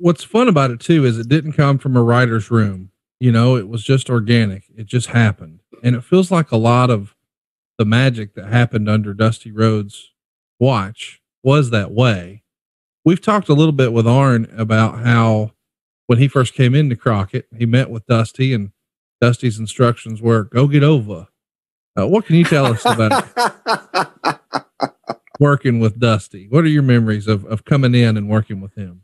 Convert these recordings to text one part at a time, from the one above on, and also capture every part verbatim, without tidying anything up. what's fun about it too is it didn't come from a writer's room. You know, it was just organic. It just happened. And it feels like a lot of the magic that happened under Dusty Rhodes' watch was that way. We've talked a little bit with Arn about how when he first came into Crockett, he met with Dusty, and Dusty's instructions were go get over. Uh, what can you tell us about working with Dusty? What are your memories of, of coming in and working with him?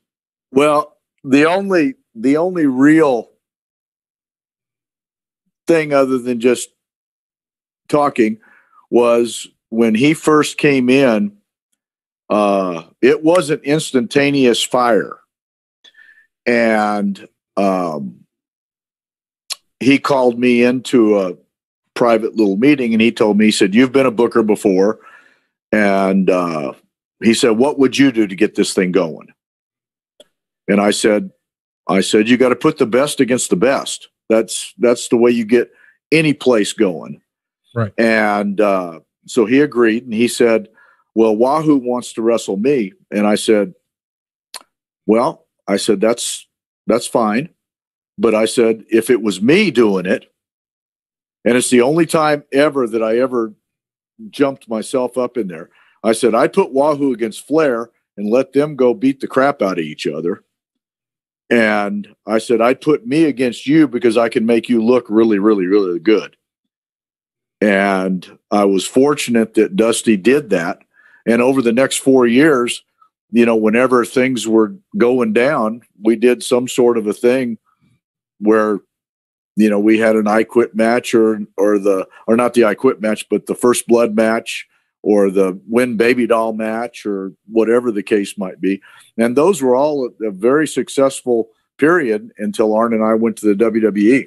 Well, the only, the only real thing other than just talking was when he first came in, uh, it wasn't instantaneous fire. And, um, he called me into a private little meeting, and he told me, he said, you've been a booker before. And, uh, he said, what would you do to get this thing going? And I said, I said, you got to put the best against the best. That's, that's the way you get any place going. Right. And, uh, so he agreed, and he said, well, Wahoo wants to wrestle me. And I said, well, I said, that's, that's fine. But I said, if it was me doing it, and it's the only time ever that I ever jumped myself up in there, I said, I put Wahoo against Flair and let them go beat the crap out of each other. And I said, I'd put me against you because I can make you look really, really, really good. And I was fortunate that Dusty did that. And over the next four years, you know, whenever things were going down, we did some sort of a thing where, you know, we had an I Quit match, or, or the, or not the I Quit match, but the First Blood match, or the Win Baby Doll match, or whatever the case might be. And those were all a, a very successful period until Arn and I went to the W W E.